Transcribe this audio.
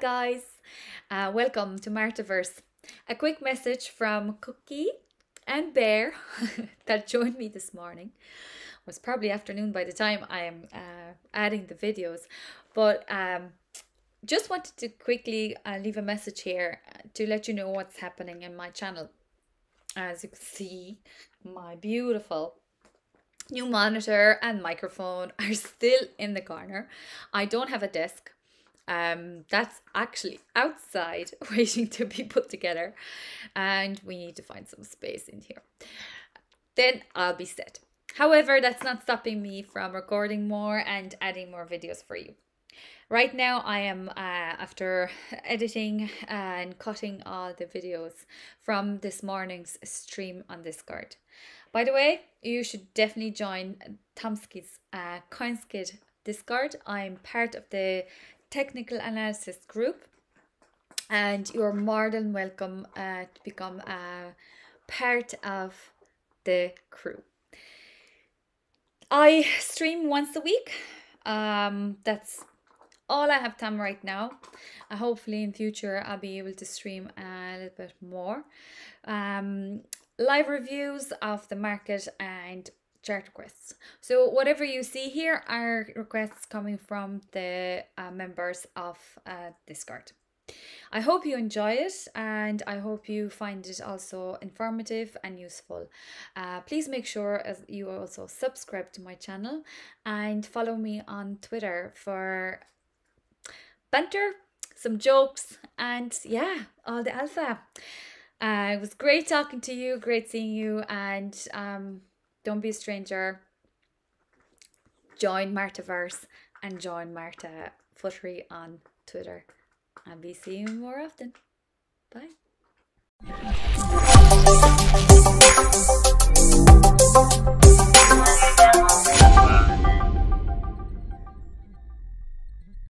guys, welcome to Martaverse. A quick message from Cookie and Bear that joined me this morning. It was probably afternoon by the time I am adding the videos, but just wanted to quickly leave a message here to let you know what's happening in my channel. As you can see, my beautiful new monitor and microphone are still in the corner. I don't have a desk. That's actually outside waiting to be put together, and we need to find some space in here. Then I'll be set. However, that's not stopping me from recording more and adding more videos for you. Right now I am, after editing and cutting all the videos from this morning's stream on Discord. By the way, you should definitely join Tomski's Coinskid Discord. I'm part of the technical analysis group, and you're more than welcome to become part of the crew. I stream once a week. That's all I have time right now. Hopefully in future I'll be able to stream a little bit more. Live reviews of the market and chart requests. So whatever you see here are requests coming from the members of Discord. I hope you enjoy it, and I hope you find it also informative and useful. Please make sure as you also subscribe to my channel and follow me on Twitter for banter, some jokes, and yeah, all the alpha. It was great talking to you, great seeing you, and don't be a stranger. Join Martaverse and join Marta Flattery on Twitter. I'll be seeing you more often. Bye.